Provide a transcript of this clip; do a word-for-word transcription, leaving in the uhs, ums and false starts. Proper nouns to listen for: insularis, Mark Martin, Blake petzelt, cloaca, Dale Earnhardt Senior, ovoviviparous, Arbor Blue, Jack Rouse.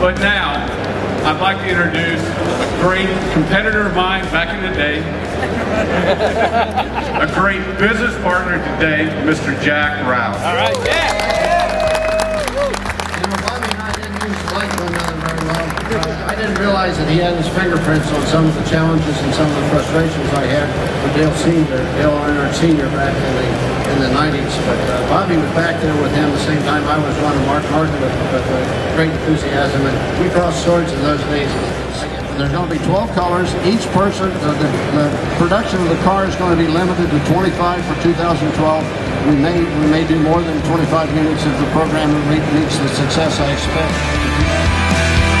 But now, I'd like to introduce a great competitor of mine back in the day, a great business partner today, Mister Jack Rouse. All right, Jack. You know, Bobby and I didn't use the light one another very well. I didn't realize that he had his fingerprints on some of the challenges and some of the frustrations I had with Dale Senior, Dale Earnhardt Senior back in the in the nineties. But uh, Bobby was back there with him the same time I was running Mark Martin with, with uh, great enthusiasm, and we crossed swords in those days. There's going to be twelve colors. Each person, uh, the, the production of the car is going to be limited to twenty-five for two thousand twelve. We may we may do more than twenty-five units if the program meets the success I expect.